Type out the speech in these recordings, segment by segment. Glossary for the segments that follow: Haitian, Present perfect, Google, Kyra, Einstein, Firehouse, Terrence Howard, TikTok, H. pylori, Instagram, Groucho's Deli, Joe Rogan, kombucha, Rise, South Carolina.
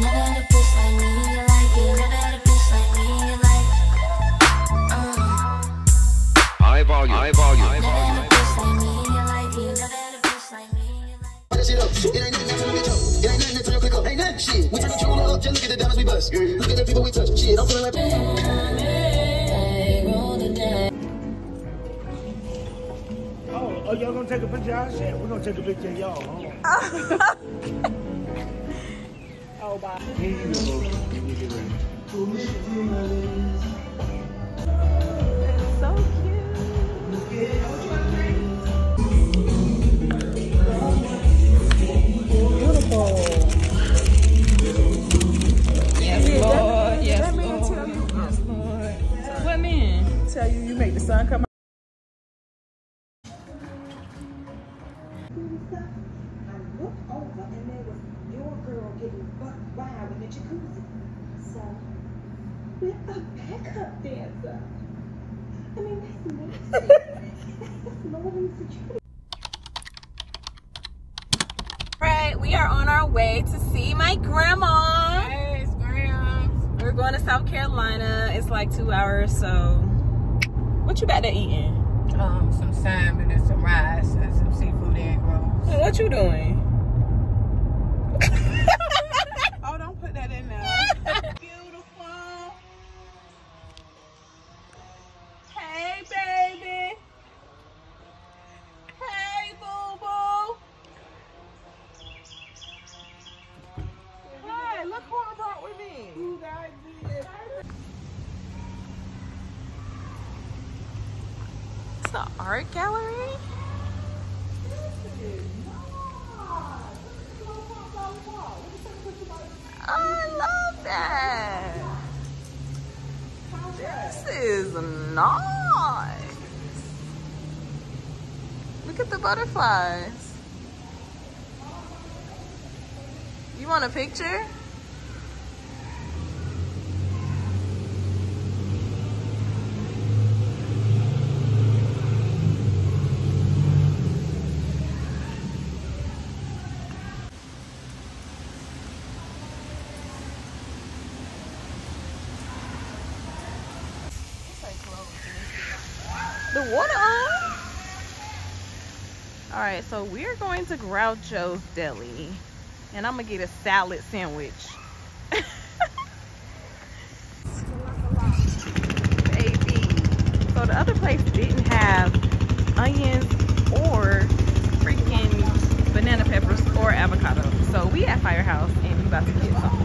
Oh, y'all gonna take a picture of y'all? Shit, we're gonna take a picture of y'all. Hold on. Oh, bye. Here you go. It's so cute. Beautiful. Yes, Lord. Yes, Lord. Yes, Lord. What man? Tell you, you make the sun come out. Jacuzzi. So, we're a backup dancer. I mean, that's nasty. That's lower than security. Alright, we are on our way to see my grandma. Yes, Grams. We're going to South Carolina. It's like 2 hours, so what you about to eating? Some salmon and some rice and some seafood egg rolls. Hey, what you doing? Beautiful. Hey, baby. Hey, boo boo. Hi, look who I brought with me. You guys did it. It's the art gallery. I love that. This is nice. Look at the butterflies. You want a picture? The water on. All right, so we're going to Groucho's Deli, and I'm gonna get a salad sandwich. Baby, so the other place didn't have onions or freaking banana peppers or avocado. So we at Firehouse, and we about to get some.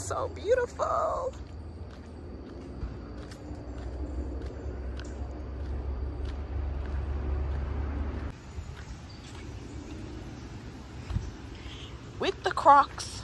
So beautiful. With the Crocs.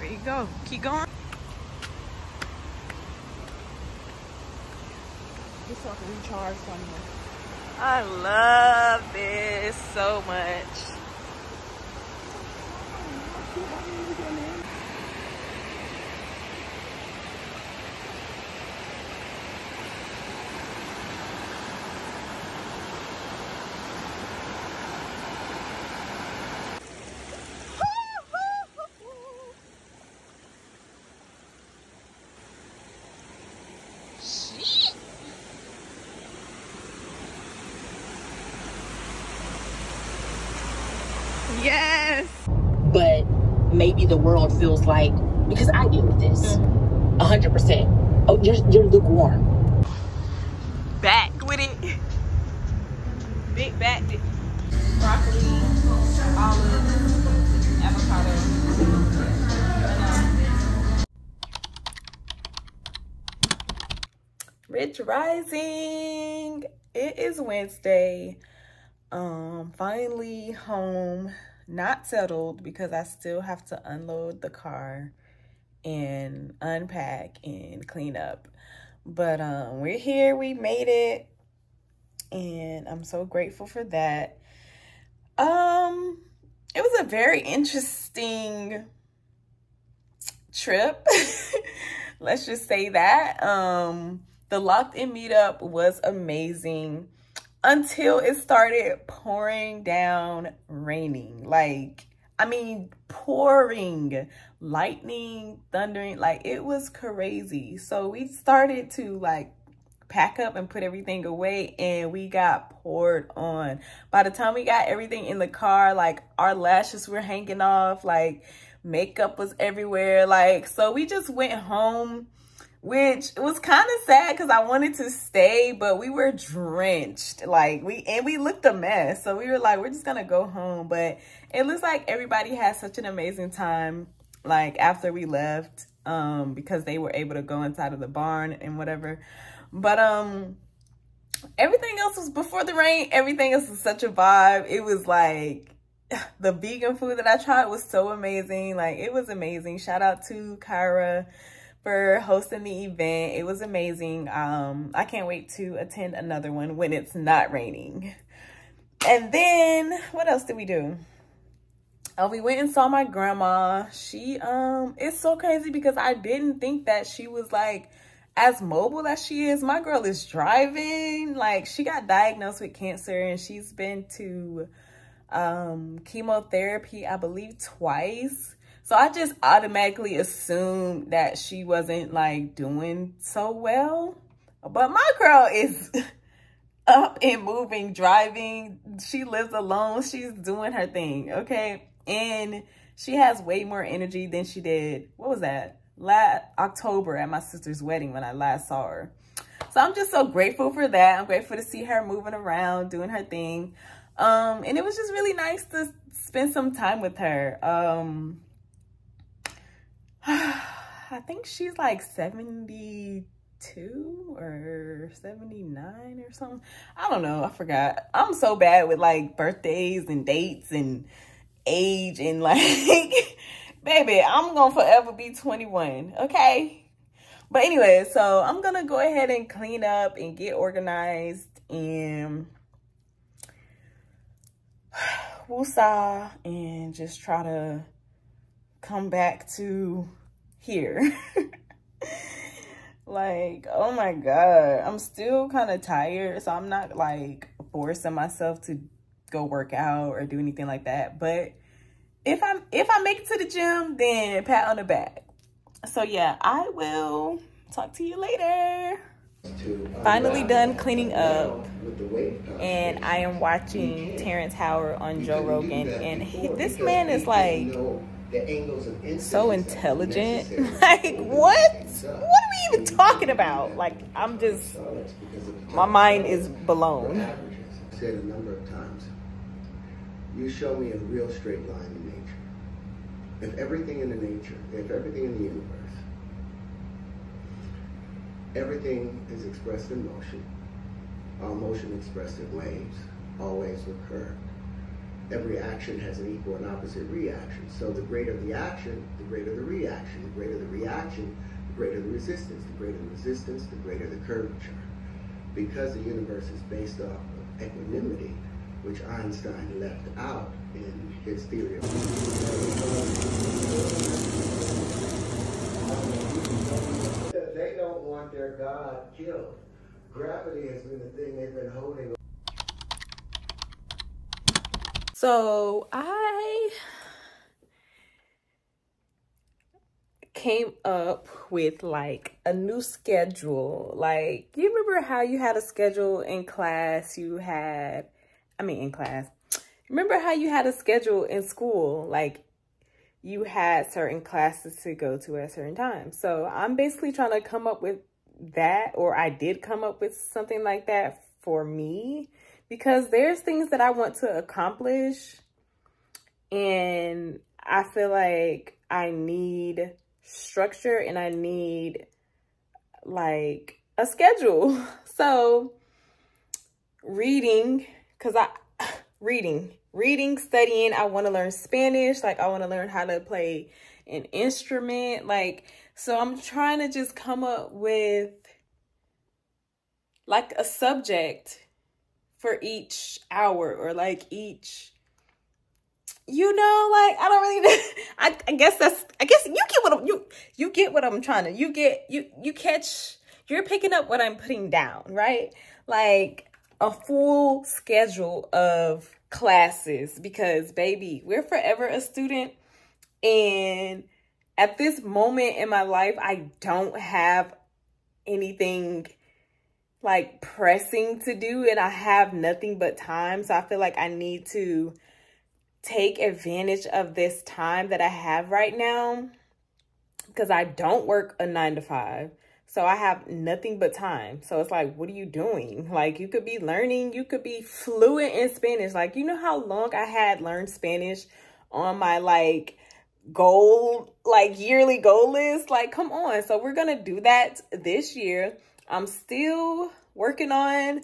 There you go. Keep going. Just so I can recharge from you. I love this so much. Yes. But maybe the world feels like, because I deal with this 100%. Oh, you're lukewarm. Back with it. Big back. Broccoli, olive, avocado. Rich rising. It is Wednesday. Finally home. Not settled because I still have to unload the car and unpack and clean up, but we're here, we made it, and I'm so grateful for that. It was a very interesting trip. Let's just say that. The Locked In meetup was amazing until it started pouring down, raining. Like, I mean, pouring, lightning, thundering, like it was crazy. So we started to like pack up and put everything away, and we got poured on. By the time we got everything in the car, like our lashes were hanging off, like makeup was everywhere. Like, so we just went home, which was kind of sad because I wanted to stay, but we were drenched. Like, we looked a mess. So we were like, we're just gonna go home. But it looks like everybody had such an amazing time, like after we left, because they were able to go inside of the barn and whatever. But everything else was before the rain. Everything else was such a vibe. It was like, the vegan food that I tried was so amazing. Like, it was amazing. Shout out to Kyra for hosting the event. It was amazing. I can't wait to attend another one when it's not raining. And then what else did we do? Oh, we went and saw my grandma. She it's so crazy because I didn't think that she was like as mobile as she is. My girl is driving. Like, she got diagnosed with cancer and she's been to chemotherapy, I believe, twice. So I just automatically assumed that she wasn't like doing so well, but my girl is up and moving, driving. She lives alone. She's doing her thing. Okay. And she has way more energy than she did. What was that? Last October at my sister's wedding when I last saw her. So I'm just so grateful for that. I'm grateful to see her moving around, doing her thing. And it was just really nice to spend some time with her. I think she's like 72 or 79 or something. I don't know. I forgot. I'm so bad with like birthdays and dates and age and like, baby, I'm going to forever be 21. Okay. But anyway, so I'm going to go ahead and clean up and get organized and woosah and just try to come back to here. Like, oh my god, I'm still kind of tired, so I'm not like forcing myself to go work out or do anything like that. But if I make it to the gym, then pat on the back. So yeah, I will talk to you later. Finally done cleaning up, and I am watching Terrence Howard on Joe Rogan, and this man is like so intelligent. Like, what are we even talking about? Like, I'm just, my mind is blown. I've said a number of times, you show me a real straight line in nature. If everything in the nature, if everything in the universe, everything is expressed in motion, all motion expressed in waves, all waves were curved. Every action has an equal and opposite reaction. So the greater the action, the greater the reaction. The greater the reaction, the greater the resistance. The greater the resistance, the greater the curvature. Because the universe is based off of equanimity, which Einstein left out in his theory of... They don't want their God killed. Gravity has been the thing they've been holding on. So I came up with like a new schedule. Like, you remember how you had a schedule in class? You had, I mean in class. Remember how you had a schedule in school, like you had certain classes to go to at certain times. So I'm basically trying to come up with that, or I did come up with something like that for me, because there's things that I want to accomplish and I feel like I need structure and I need like a schedule. So reading, because reading, studying, I want to learn Spanish, like I want to learn how to play an instrument, like, so I'm trying to just come up with like a subject for each hour, or like each, you know, like I don't really I guess you get what you get what I'm trying to, you're picking up what I'm putting down, right? Like a full schedule of classes, because baby, we're forever a student, and at this moment in my life I don't have anything like pressing to do, and I have nothing but time. So I feel like I need to take advantage of this time that I have right now, because I don't work a 9-to-5. So I have nothing but time. So it's like, what are you doing? Like, you could be learning, you could be fluent in Spanish. Like, you know how long I had learned Spanish on my like goal, like yearly goal list? Like, come on. So we're going to do that this year. I'm still working on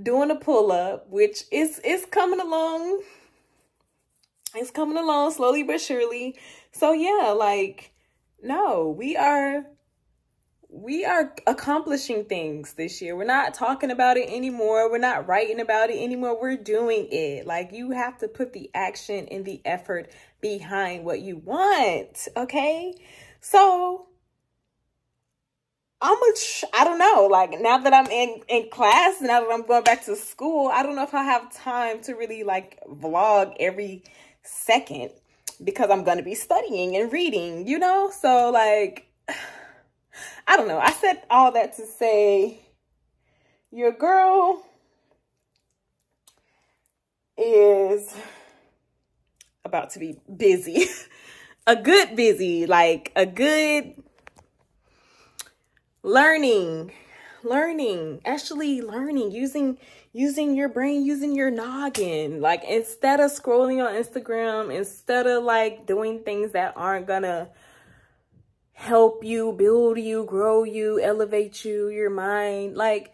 doing a pull-up, which it's coming along. It's coming along slowly but surely. So yeah, like, no, we are accomplishing things this year. We're not talking about it anymore. We're not writing about it anymore. We're doing it. Like, you have to put the action and the effort behind what you want, okay? So I don't know, like, now that I'm in class, now that I'm going back to school, I don't know if I have time to really like vlog every second, because I'm going to be studying and reading, you know? So like, I don't know. I said all that to say your girl is about to be busy. A good busy, like a good learning, actually learning, using your brain, using your noggin, like instead of scrolling on Instagram, instead of like doing things that aren't gonna help you, build you, grow you, elevate you, your mind. Like,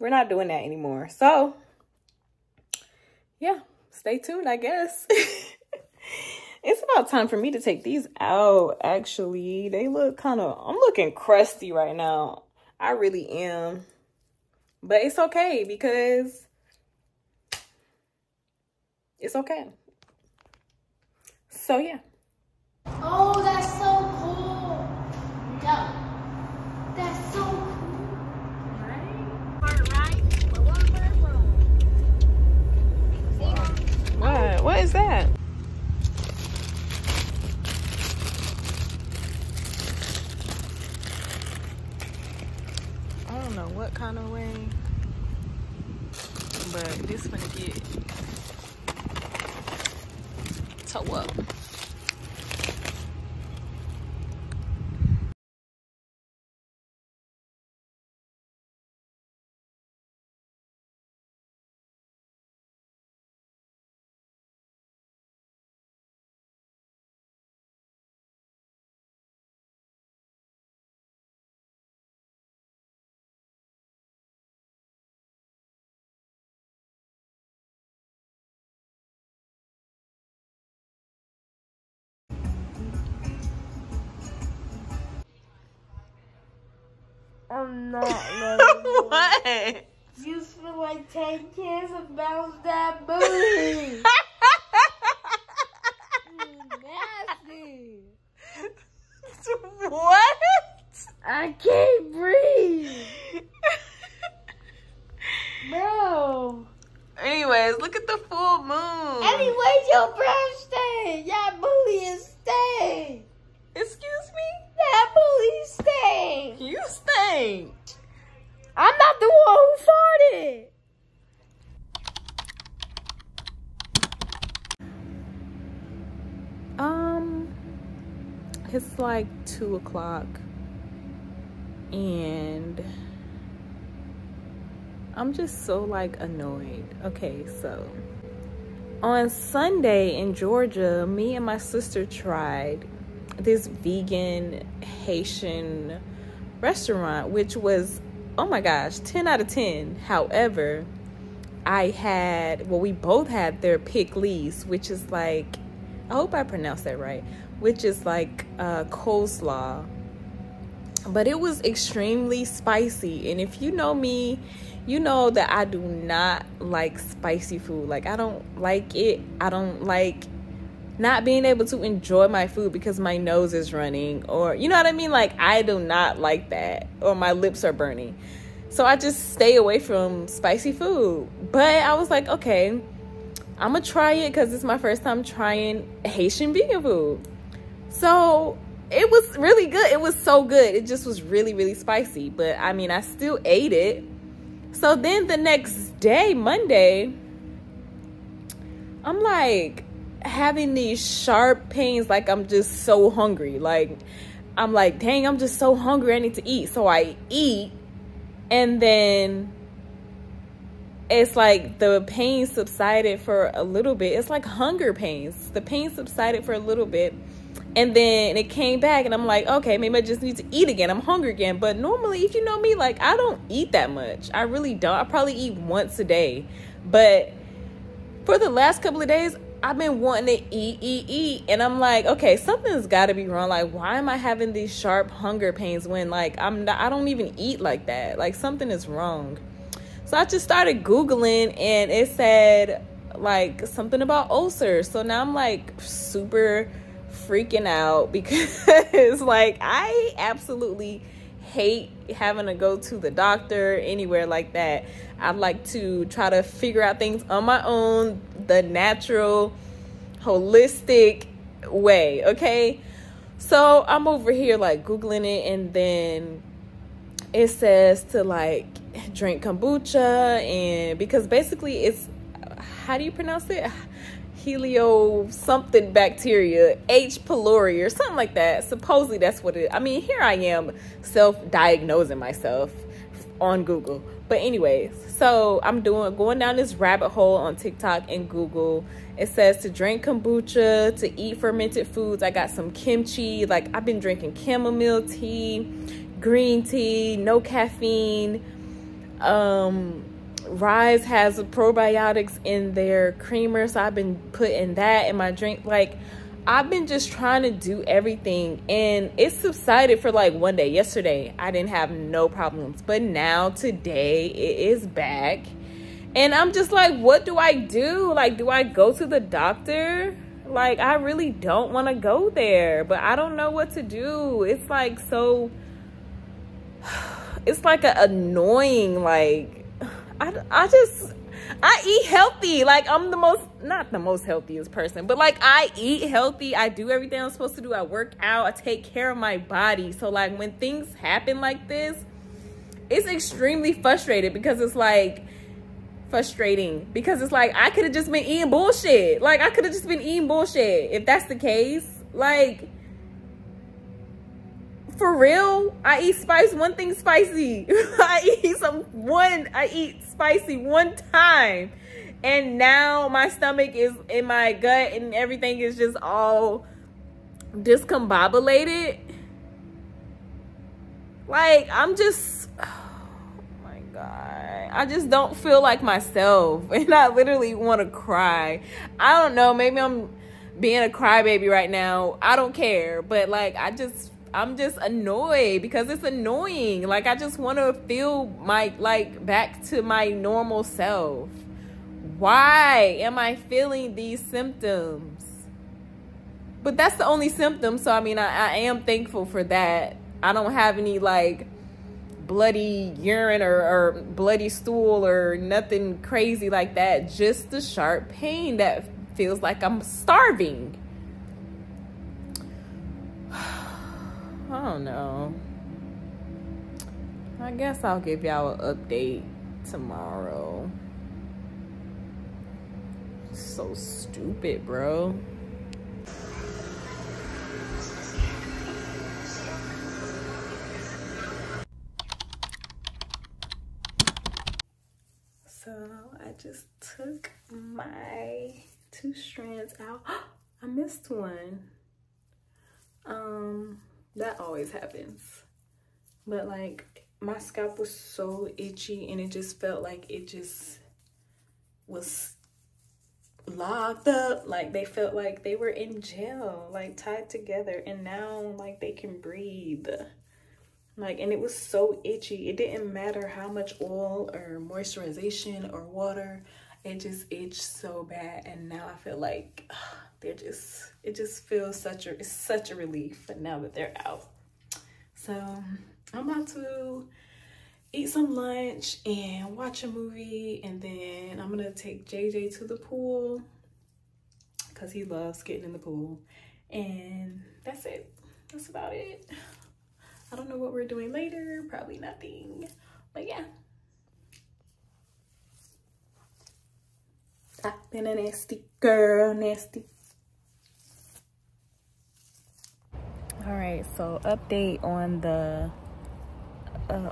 we're not doing that anymore. So yeah, stay tuned, I guess. It's about time for me to take these out, actually. They look kind of, I'm looking crusty right now. I really am. But it's okay, because it's okay. So yeah. Oh, that's so cool. No. That's so cool. Right? What? What is that? I don't know what kind of way, but this one get toe up. I'm not loving What? You feel like 10 kids and bounce that booty. Nasty. What? I can't breathe. Bro. Anyways, look at the full moon. Anyways, your brown stain. Your booty is stained. Excuse me? That booty stink. You stink. I'm not the one who farted. It's like 2 o'clock and I'm just so like annoyed. Okay, so on Sunday in Georgia, me and my sister tried this vegan Haitian restaurant, which was, oh my gosh, 10 out of 10. However, we both had their pick lease, which is like, I hope I pronounced that right, which is like coleslaw. But it was extremely spicy. And if you know me, you know that I do not like spicy food. Like, I don't like it. I don't like not being able to enjoy my food because my nose is running, or you know what I mean? Like, I do not like that, or my lips are burning. So I just stay away from spicy food. But I was like, okay, I'm gonna try it because it's my first time trying Haitian vegan food. So it was really good. It was so good. It just was really, really spicy. But I mean, I still ate it. So then the next day, Monday, I'm like having these sharp pains. Like, I'm just so hungry. Like, I'm like, dang, I'm just so hungry. I need to eat. So I eat. And then it's like the pain subsided for a little bit. It's like hunger pains. The pain subsided for a little bit. And then it came back and I'm like, okay, maybe I just need to eat again. I'm hungry again. But normally, if you know me, like, I don't eat that much. I really don't. I probably eat once a day. But for the last couple of days, I've been wanting to eat. And I'm like, okay, something's got to be wrong. Like, why am I having these sharp hunger pains when, like, I don't even eat like that. Like, something is wrong. So I just started Googling and it said, like, something about ulcers. So now I'm, like, super freaking out because like I absolutely hate having to go to the doctor anywhere like that. I like to try to figure out things on my own, the natural, holistic way. Okay, so I'm over here like Googling it, and then it says to like drink kombucha, and because basically it's, how do you pronounce it? Helio something bacteria, H. pylori or something like that. Supposedly that's what it is. I mean, here I am self-diagnosing myself on Google. But anyways, so I'm going down this rabbit hole on TikTok and Google. It says to drink kombucha, to eat fermented foods. I got some kimchi. Like, I've been drinking chamomile tea, green tea, no caffeine. Rise has probiotics in their creamer, so I've been putting that in my drink. Like, I've been just trying to do everything, and it subsided for like one day. Yesterday I didn't have no problems, but now today it is back, and I'm just like, what do I do? Like, do I go to the doctor? Like, I really don't want to go there, but I don't know what to do. It's like, so it's like an annoying, like, I eat healthy. Like, I'm not the most healthiest person, but like, I eat healthy. I do everything I'm supposed to do. I work out. I take care of my body. So like, when things happen like this, it's extremely frustrating because it's like, I could have just been eating bullshit. Like, I could have just been eating bullshit if that's the case. Like, for real, I eat spice. One thing spicy. I eat spicy one time, and now my stomach is in my gut, and everything is just all discombobulated. Like, I'm just, oh my God, I just don't feel like myself, and I literally want to cry. I don't know. Maybe I'm being a crybaby right now. I don't care, but like, I'm just annoyed because it's annoying. Like, I just want to feel my, like, back to my normal self. Why am I feeling these symptoms? But that's the only symptom. So, I mean, I am thankful for that. I don't have any, like, bloody urine or bloody stool or nothing crazy like that. Just the sharp pain that feels like I'm starving. I don't know. I guess I'll give y'all an update tomorrow. So stupid, bro. So I just took my two strands out. I missed one. That always happens. But like my scalp was so itchy and it just felt like it just was locked up. Like they felt like they were in jail, like tied together, and now like they can breathe. Like, and it was so itchy. It didn't matter how much oil or moisturization or water, it just itched so bad. And now I feel like they're just, it just feels it's such a relief now that they're out. So I'm about to eat some lunch and watch a movie. And then I'm gonna take JJ to the pool because he loves getting in the pool. And that's it, that's about it. I don't know what we're doing later, probably nothing, but yeah. I've been a nasty girl, nasty. All right, so update on the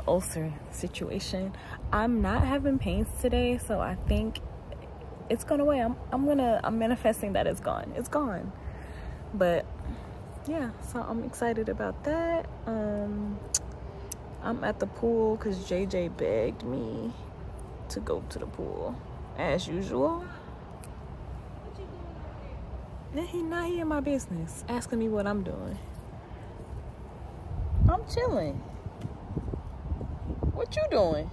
ulcer situation. I'm not having pains today, so I think it's gone away. I'm manifesting that it's gone. It's gone. But yeah, so I'm excited about that. I'm at the pool because JJ begged me to go to the pool as usual. Then he not here in my business asking me what I'm doing. I'm chilling. What you doing?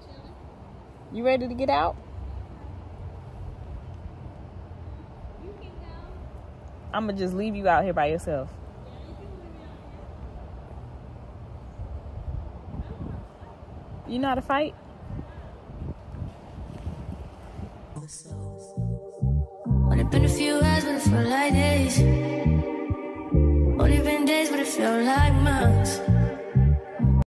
Chilling. You ready to get out? I'm gonna just leave you out here by yourself. You know how to fight? Only been a few hours, but it felt like days. Only been days, but it felt like months.